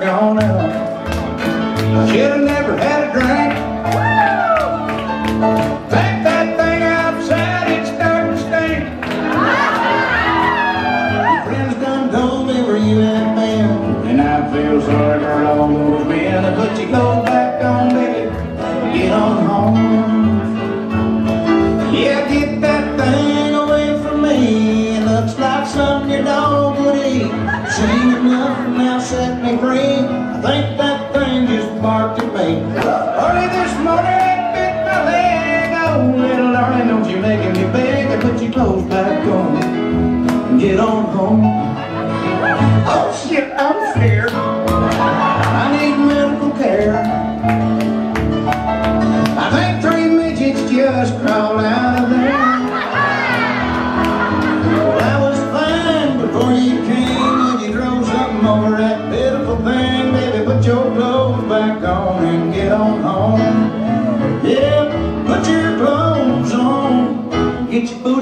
never gone out. I should have never had a drink. Take that thing outside, it's starting to stink. Your friends done told me where you had been, and I feel sorry for all those men. But you go back on, baby, get on home. Yeah, get that thing away from me. It looks like something your dog would eat. Seen enough and now set me free. I think that thing just barked at me. Early this morning I bit my leg. Oh, little darling, don't you make me beg. I put your clothes back on and get on home. Oh shit, I'm scared. I need medical care. I think 3 midgets just crawled out of there. Well, I was fine before you came. Over that pitiful thing, baby, put your clothes back on and get on home. Yeah, put your clothes on, get your food.